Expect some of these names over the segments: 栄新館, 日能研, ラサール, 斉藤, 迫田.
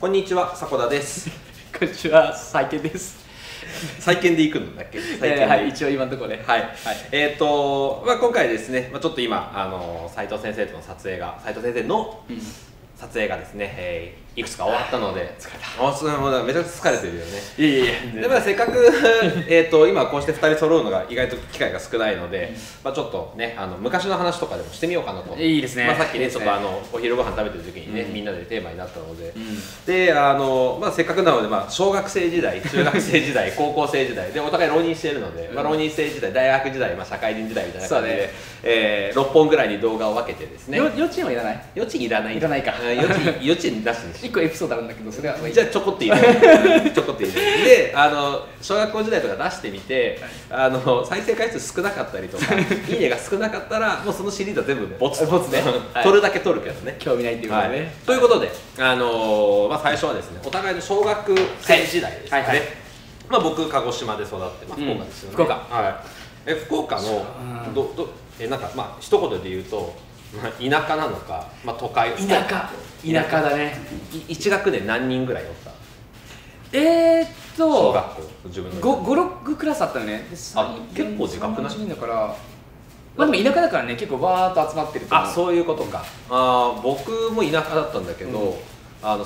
こんにちは、迫田です。こんにちは、再建です。再建で行くんだっけ？はい、一応今のところね。はい。今回ですね、ちょっと今斉藤先生との撮影が、斉藤先生の撮影がですね、いくつか終わったので、疲れた。めちゃくちゃ疲れてるよね。いえ。でもせっかく今こうして2人揃うのが意外と機会が少ないので、ちょっとね昔の話とかでもしてみようかなと。いいですね。さっきねちょっとお昼ご飯食べてる時にねみんなでテーマになったので、でせっかくなので小学生時代、中学生時代、高校生時代でお互い浪人しているので、浪人生時代、大学時代、社会人時代みたいな感じで6本ぐらいに動画を分けてですね。幼稚園はいらない。幼稚園いらない。いらないか。幼稚園出すんです。1個エピソードあるんだけど、それはじゃあちょこって言うちょこって言うで、小学校時代とか出してみて、再生回数少なかったりとかいいねが少なかったら、もうそのシリーズは全部ボツボツね、撮るだけ撮るけどね、興味ないっていうことね。ということで最初はですね、お互いの小学生時代ですね。僕鹿児島で育って福岡ですよね。福岡のなんか一言で言うと田舎なのか、都会。田舎だね。1学年何人ぐらいおった？小学校自分の5、6クラスあったよね。結構自覚なしだから。でも田舎だからね、結構わーっと集まってる。あ、そういうことか。僕も田舎だったんだけど、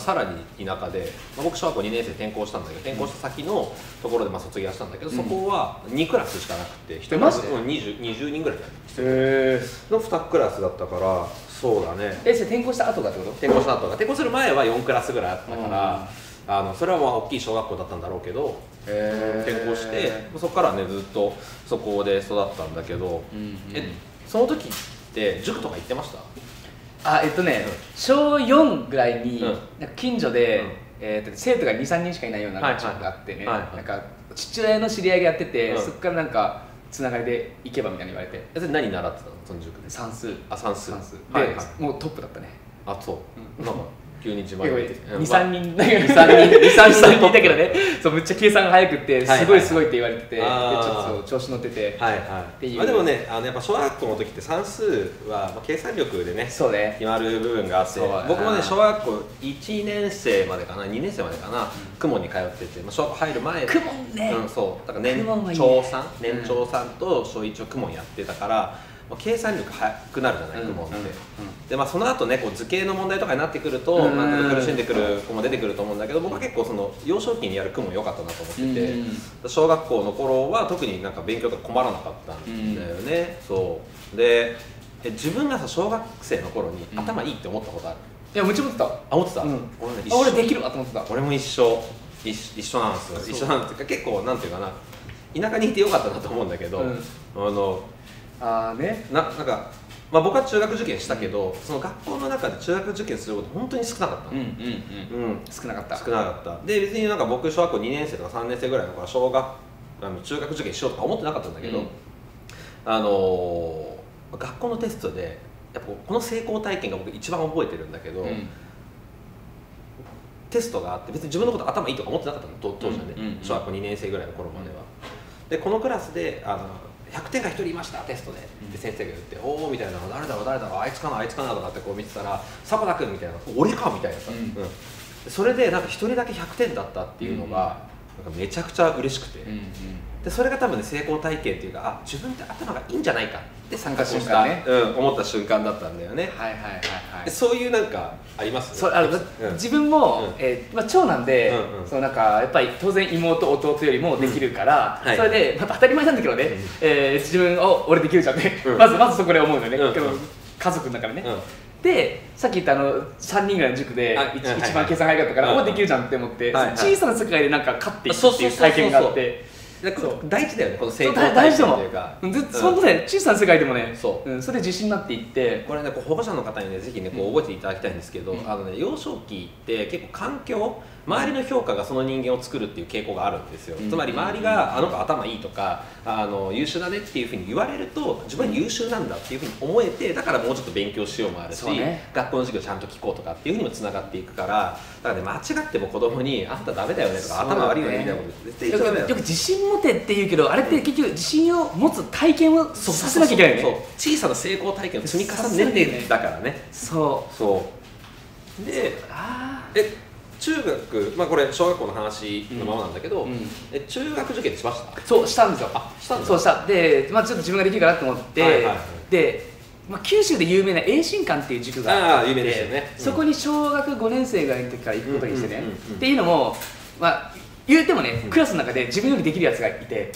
さらに田舎で、僕小学校2年生転校したんだけど、転校した先のところで卒業したんだけど、そこは2クラスしかなくて、1クラス20人ぐらいの2クラスだったから。そうだね。それ転校した後がってこと？転校した後が。転校する前は4クラスぐらいあったから、それは大きい小学校だったんだろうけど、転校してそこからねずっとそこで育ったんだけど、その時って塾とか行ってました？小4ぐらいに近所で生徒が 2,3 人しかいないような塾があってね、父親の知り合いがやってて、そこからなんかつながりで行けばみたいに言われて。それ何習ってたのその塾で？算数。あ、算数。でもうトップだったね。あ、そう。なんか急に自慢で2,3人だけどね、むっちゃ計算が早くてすごいすごいって言われてて、ちょっと調子乗ってて。でもね、やっぱ小学校の時って算数は計算力でね決まる部分があって、僕もね小学校1年生までかな、2年生までかな、公文に通ってて、小学校入る前公文ね、そうだから年長さんと小1を公文やってたから、計算力早くなるじゃないと思うんで、その後ね図形の問題とかになってくると苦しんでくる子も出てくると思うんだけど、僕は結構その幼少期にやるクモ良かったなと思ってて、小学校の頃は特になんか勉強が困らなかったんだよね。そうで、自分がさ小学生の頃に頭いいって思ったことある？いや、めっちゃ思ってた。あ、思ってた。俺できるわと思ってた。俺も一緒なんですよ。一緒なんですよ。結構なんていうかな、田舎にいてよかったなと思うんだけど、なんか僕は中学受験したけど、その学校の中で中学受験すること本当に少なかった。少なかった。で別になんか僕小学校2年生とか3年生ぐらいの頃は中学受験しようとか思ってなかったんだけど、学校のテストでやっぱこの成功体験が僕一番覚えてるんだけど、テストがあって別に自分のこと頭いいとか思ってなかったの当時はね、小学校2年生ぐらいの頃までは。でこのクラスで100点が1人いましたテストで、先生が言って「おお」みたいな「誰だろうあいつかなあいつかな」とかってこう見てたら「迫田君」みたいな「俺か」みたいなさ、それでなんか1人だけ100点だったっていうのがなんかめちゃくちゃ嬉しくて、でそれが多分ね成功体験っていうか、あ、自分って頭がいいんじゃないかって参加した思った瞬間だったんだよね。そういうなんかあります？自分も長男で、やっぱり当然妹弟よりもできるから、それでまた当たり前なんだけどね、自分を俺できるじゃんね、まずそこで思うのよね、家族の中でね。でさっき言った3人ぐらいの塾で一番計算早かったから、俺できるじゃんって思って、小さな世界でなんか勝っていくっていう体験があって、大事だよね、この成功体験というか。そのね、小さな世界でもね、それで自信になっていって、これね、保護者の方にね、ぜひね、覚えていただきたいんですけど、幼少期って結構環境、周りの評価がその人間を作るっていう傾向があるんですよ。つまり周りがあの子頭いいとか優秀だねっていうふうに言われると、自分は優秀なんだっていうふうに思えて、だからもうちょっと勉強しようもあるし、学校の授業ちゃんと聞こうとかっていうふうにもつながっていくから、だからね、間違っても子供に「あんたダメだよね」とか「頭悪いよね」みたいなこと絶対言っちゃダメだよ。よく自信持てって言うけど、あれって結局自信を持つ体験をさせなきゃいけないよね。小さな成功体験を積み重ねてだからね。そうそう。で、え、中学、まあこれ小学校の話のままなんだけど、中学受験しました？そう、したんですよ。あ、したんです。そうした。で、まあちょっと自分ができるかなと思って、で、まあ九州で有名な栄新館っていう塾があって、そこに小学5年生ぐらいの時から行くことにしてね。っていうのも、まあ言うてもね、クラスの中で自分よりできるやつがいて、で、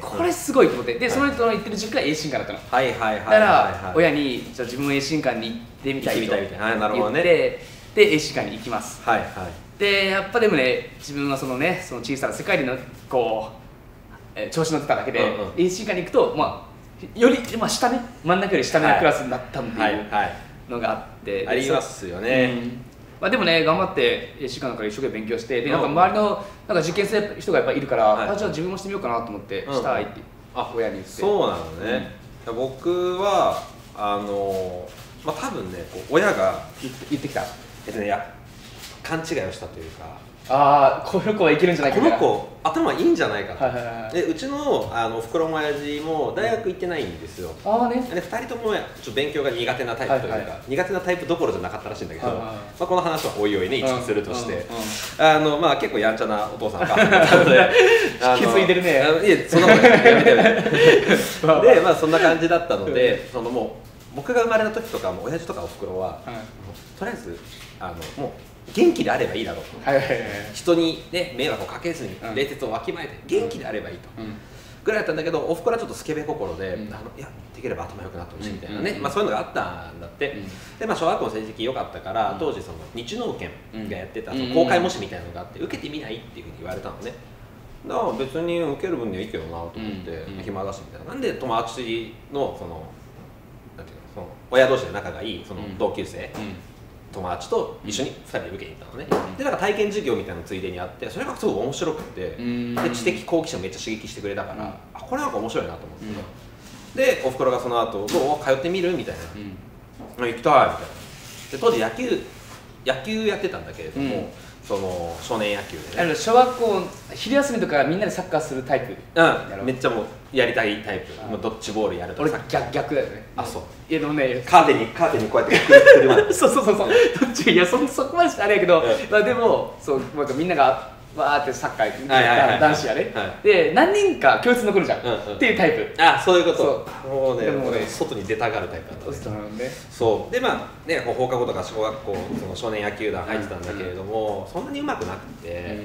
これすごいと思って、で、その人の行ってる塾が栄新館だったの。はいはいはい。だから親にじゃあ自分も栄新館に行ってみたいと言って。で、栄新館に行きます。はいはい、で、やっぱでもね、自分はそのね、その小さな世界でのこう調子乗ってただけで、栄新館に行くと、まあより、まあ下ね、真ん中より下のクラスになったっていうのがあって、ありますよね。まあでもね、頑張って栄新館なんか一生懸命勉強して、でなんか周りのなんか受験する人がやっぱいるから、じゃあ自分もしてみようかなと思ってしたいって、親に言って。そうなのね。僕はまあ多分ね、親が言ってきた。いや、勘違いをしたというか、ああ、この子はいけるんじゃないか、この子頭いいんじゃないかと。うちのおふくろも親父も大学行ってないんですよ。2人ともちょっと勉強が苦手なタイプというか、苦手なタイプどころじゃなかったらしいんだけど、この話はおいおいね、一致するとして、まあ結構やんちゃなお父さんが引き継いでるね。いや、そんなことやめてやめて。で、まあそんな感じだったので、そのもう僕が生まれた時とかも親父とかおふくろはとりあえずもう元気であればいいだろうと、人にね迷惑をかけずに冷徹をわきまえて元気であればいいとぐらいだったんだけど、おふくろはちょっとスケベ心で、いや、できれば頭良くなってほしいみたいなね、そういうのがあったんだって。で、まあ小学校の成績良かったから、当時その日能研がやってた公開模試みたいなのがあって、受けてみないっていうふうに言われたのね。だから別に受ける分にはいいけどなと思って、暇だしみたいな。なんで友達のその親同士で仲がいいその同級生、友達と一緒に2人で受けに行ったのね。で、なんか体験授業みたいなのついでにあって、それがすごい面白くて、で知的好奇心をめっちゃ刺激してくれたから、あ、これなんか面白いなと思って。で、おふくろがその後、どう通ってみるみたいな、行きたいみたいな。で、当時野球やってたんだけれども、その少年野球でね、小学校昼休みとかみんなでサッカーするタイプ。めっちゃもうやりたいタイプ。ドッジボールやるとか。俺逆だよね。あ、そう。いやでもね、カーテンにこうやってくる。そう。どっち、いや、そこまでしてあれやけど、まあでもそう、なんかみんながわーってサッカー男子やね。で、何人か共通残るじゃんっていうタイプ。あ、そういうこと。もうね、外に出たがるタイプだった。そう。で、まあね、放課後とか小学校その少年野球団入ってたんだけれども、そんなにうまくなくて、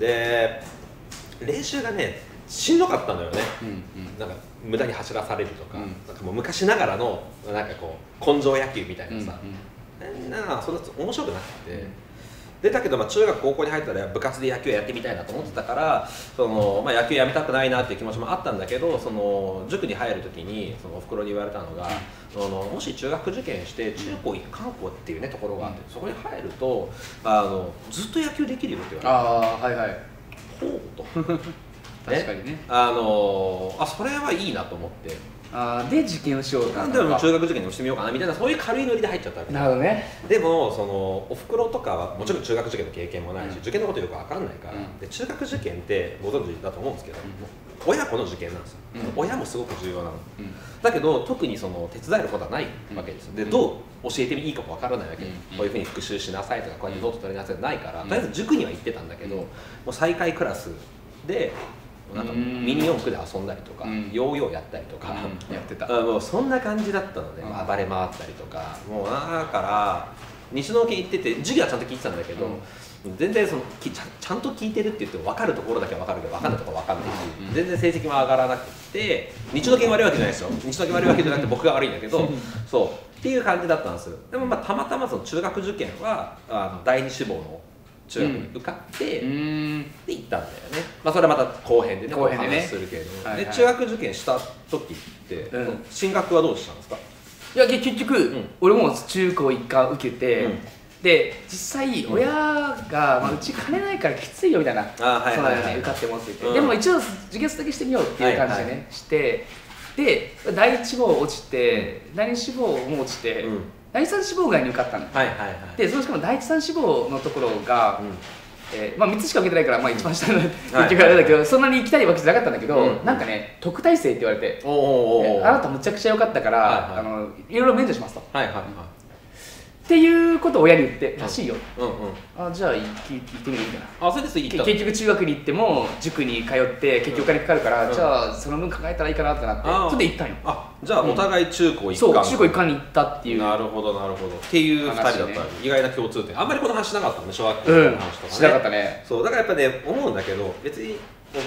で練習がね。しんどかったんだよね。なんか無駄に走らされるとか、なんかもう昔ながらのなんかこう根性野球みたいなさ、なんかそんな面白くなくて、でだけどまあ中学高校に入ったら部活で野球やってみたいなと思ってたから、そのまあ野球やめたくないなっていう気持ちもあったんだけど、その塾に入るときにそのおふくろに言われたのが、もし中学受験して中高一貫校っていうねところがあって、そこに入るとずっと野球できるよって言われて、ああ、はいはい、ほうと。確かにね、それはいいなと思って、あで受験をしようかな、でも中学受験をしてみようかなみたいな、そういう軽いノリで入っちゃったわけ。なるほどね。でもそのおふくろとかはもちろん中学受験の経験もないし、受験のことよく分かんないから、で中学受験ってご存知だと思うんですけど、親子の受験なんですよ。親もすごく重要なのだけど、特にその手伝えることはないわけですよ。で、どう教えていいかも分からないわけで、こういうふうに復習しなさいとか、こうやってノート取りなさいないから、とりあえず塾には行ってたんだけど、もう最下位クラスでなんかミニ四駆で遊んだりとか、ヨーヨーやったりとか、やってた。もうそんな感じだったので、暴れ回ったりとか、もうだから西農研行ってて授業はちゃんと聞いてたんだけど、全然そのちゃんと聞いてるって言っても分かるところだけは分かるけど、分かんないところは分かんないし、全然成績も上がらなくて、西農研悪いわけじゃないですよ。西農研悪いわけじゃなくて僕が悪いんだけど、そうっていう感じだったんですよ。でもまあたまたまその中学受験は第二志望の中学に受かって、で行ったんだよね。まあそれはまた後編でね、後編でねするけれども、で中学受験した時って進学はどうしたんですか？いや結局俺も中高一貫受けて、で実際親がうち金ないからきついよみたいな、そうなのね、受かってもって言って、でも一応受験だけしてみようっていう感じでねして、で第一志望落ちて、第二志望も落ちて。第三志望外に受かったので、そのしかも第三志望のところが、まあ3つしか受けてないから、まあ一番下の結局あれだけど、そんなに行きたいわけじゃなかったんだけど、なんかね、特待生って言われて、あなたむちゃくちゃ良かったからいろいろ免除しますと。っていうことを親に言ってらしいよ、あ、じゃあ行ってみるみたいな。あ、それです結局中学に行っても塾に通って結局お金かかるから、じゃあその分考えたらいいかなってなって、それで行ったんよ。あ、じゃあお互い中高一貫、そう中高一貫に行ったっていう。なるほどなるほどっていう2人だった、意外な共通点。あんまりこの話しなかったね、小学校の話とかね、しなかったね。そうだからやっぱね、思うんだけど、別に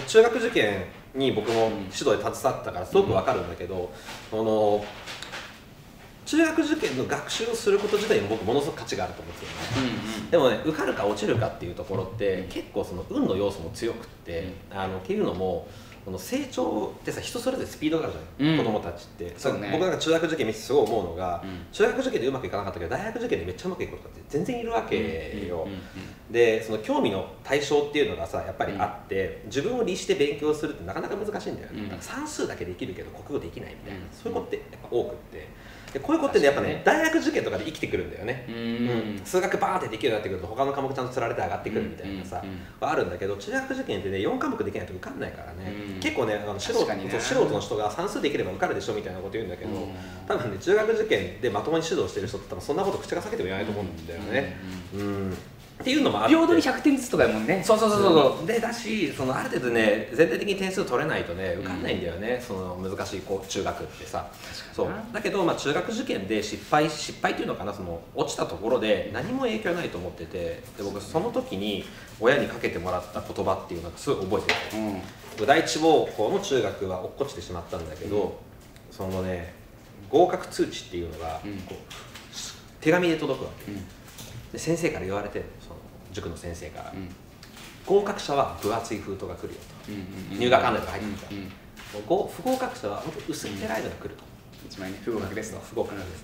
中学受験に僕も指導で携わったからすごくわかるんだけど、中学受験の学習をすること自体も僕ものすごく価値があると思うんですよね。でもね、受かるか落ちるかっていうところって結構その運の要素も強くって、っていうのもこの成長ってさ、人それぞれスピードがあるじゃない、子供たちって。そうね、僕なんか中学受験見てすごい思うのが、中学受験でうまくいかなかったけど大学受験でめっちゃうまくいくことって全然いるわけよ。でその興味の対象っていうのがさ、やっぱりあって、自分を律して勉強するってなかなか難しいんだよね。だから算数だけできるけど国語できないみたいな、そういうことってやっぱ多くって、でこういうことって、ね、やっぱね、大学受験とかで生きてくるんだよね。数学バーってできるようになってくると他の科目ちゃんとつられて上がってくるみたいなさ、はあるんだけど、中学受験ってね、4科目できないと受かんないからね。結構ね、素人の人が算数できれば受かるでしょみたいなこと言うんだけど、多分ね、中学受験でまともに指導してる人って多分そんなこと口が裂けても言わないと思うんだよね。っていうのもあって、平等に100点ずつとかやもんね。そうそうそうそう。でだし、そのある程度ね、全体的に点数取れないとね受かんないんだよね、その難しい中学ってさ。そうだけど、まあ中学受験で失敗っていうのかな、その落ちたところで何も影響ないと思ってて、で僕その時に親にかけてもらった言葉っていうのがすごい覚えてる。第一志望の中学は落っこちてしまったんだけど、そのね、合格通知っていうのがこう手紙で届くわけ。で先生から言われて、その塾の先生から、合格者は分厚い封筒が来るよと、入学案内が入ってきた、不合格者は本当薄い手ライドが来ると、1枚に不合格ですと、不合格です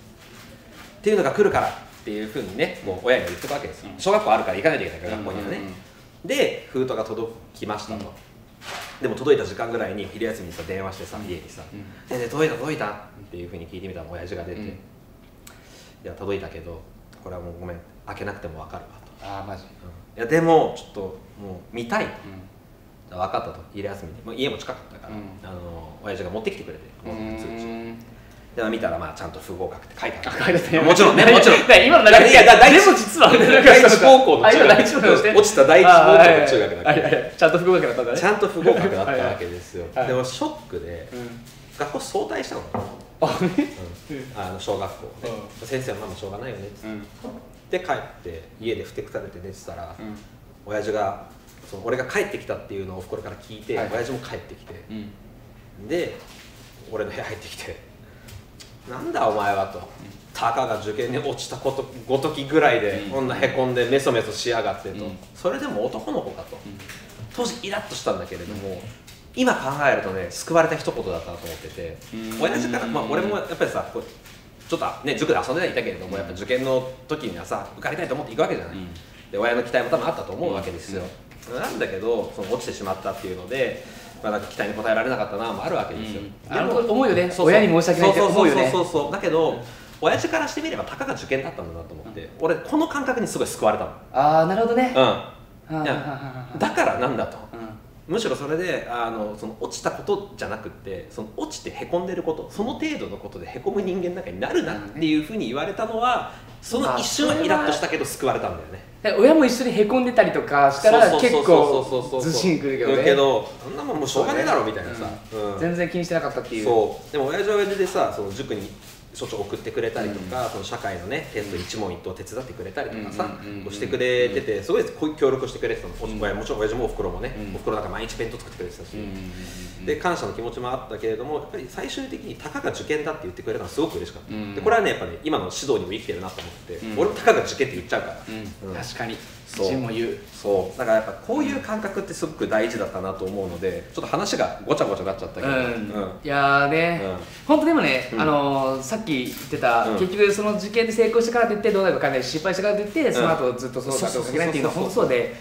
っていうのが来るからっていうふうにね、もう親に言ってたわけですよ。小学校あるから行かないといけないから、学校にはね。で封筒が届きましたと。でも届いた時間ぐらいに昼休みにさ、電話してさ、家にさ「先生届いた届いた」っていうふうに聞いてみたら、親父が出て「いや届いたけどこれはもうごめん、開けなくても分かるわ」と。ああマジ。いやでもちょっともう見たいと。分かったと、昼休みに。もう家も近かったから親父が持ってきてくれて、通知で見たら、まあちゃんと不合格って書いてある。もちろんね、もちろん今の中で、いやでも実は第一高校の中学、落ちた第一高校の中学だから、ちゃんと不合格だったんだね。ちゃんと不合格だったわけですよ。でもショックで学校早退したの。小学校で先生は「ママしょうがないよね」って帰って家でふてくされて寝てたら、親父が俺が帰ってきたっていうのをおふくろから聞いて、親父も帰ってきて、で俺の部屋入ってきて、なんだお前はと、たかが受験に落ちたことごときぐらいでこんなへこんでメソメソしやがってと、それでも男の子かと。当時イラッとしたんだけれども、今考えるとね、救われた一言だったなと思ってて、親父から、まあ俺もやっぱりさ、ちょっとね塾で遊んではいたけれども、やっぱ受験の時にはさ、受かりたいと思って行くわけじゃない。で親の期待も多分あったと思うわけですよ。なんだけど、その落ちてしまったっていうので、なんか期待に応えられなかったなもあるわけですよ。思うよね、親に申し訳ないって思うよね。だけど親父からしてみればたかが受験だったんだなと思って、俺この感覚にすごい救われたの。ああなるほどね。だからなんだと、むしろそれでその落ちたことじゃなくって、その落ちてへこんでること、その程度のことでへこむ人間なんかになるなっていうふうに言われたのは、その一瞬はイラッとしたけど救われたんだよね。親も一緒にへこんでたりとかしたら結構ずしんくるけどね、そんなもんもうしょうがねえだろみたいなさ、全然気にしてなかったっていう。そうでも親父は親父でさ、その塾にしょっちゅう送ってくれたりとか、その社会のねテスト一問一答手伝ってくれたりとかさ、してくれてて、すごい協力してくれてたの。もちろん親父もおふくろもね、おふくろなんか毎日弁当作ってくれてたし、で感謝の気持ちもあったけれども、やっぱり最終的にたかが受験だって言ってくれたのはすごく嬉しかった。でこれはね、やっぱり今の指導にも生きてるなと思ってて、俺もたかが受験って言っちゃうから、確かに自分も言う。そうだからやっぱこういう感覚ってすごく大事だったなと思うので、ちょっと話がごちゃごちゃになっちゃったけど、いやね、本当でもね、さっき言ってた、結局その受験で成功したからといってどうなるか分からないし、失敗したからといってその後ずっとその後をかけないっていうのは本当そうで、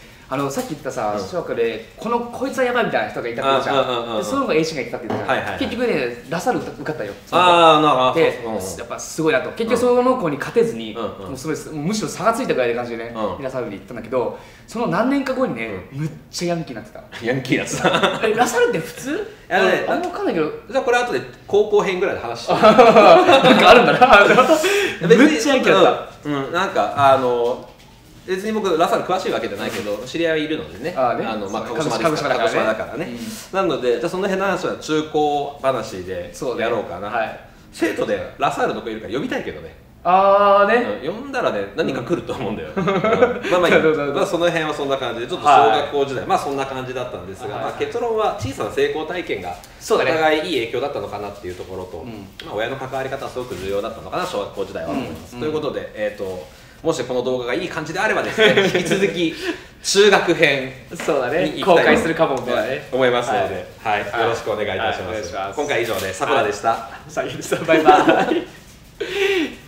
さっき言ったさ、小学でこいつはやばいみたいな人がいたからじゃん。そういうのが A 氏が言ってたって言ったじゃん。結局ね、ラサール受かったよ。ああ、でやっぱすごいなと。結局その子に勝てずに、むしろ差がついたぐらいの感じでね、ラサールに行ったんだけど、その何年か後にね、むっちゃヤンキーになってた。ヤンキーなってた。ラサールって普通？あれ分かんないけど、じゃあこれ後で高校編ぐらいで話して。なんかあるんだな。めっちゃヤンキーだった。なんか別に僕ラサール詳しいわけじゃないけど知り合いいるのでね、鹿児島ですから、鹿児島だからね。なのでじゃあその辺の話は中高話でやろうかな。生徒でラサールの子いるから呼びたいけどね。ああね、呼んだらね何か来ると思うんだよ。まあその辺はそんな感じで、ちょっと小学校時代まあそんな感じだったんですが、結論は小さな成功体験がお互いいい影響だったのかなっていうところと、親の関わり方はすごく重要だったのかな、小学校時代は思います。ということでもしこの動画がいい感じであればですね、引き続き中学編に公開するかもと思いますので、よろしくお願いいたします。今回以上で、さくらでした。バイバイ。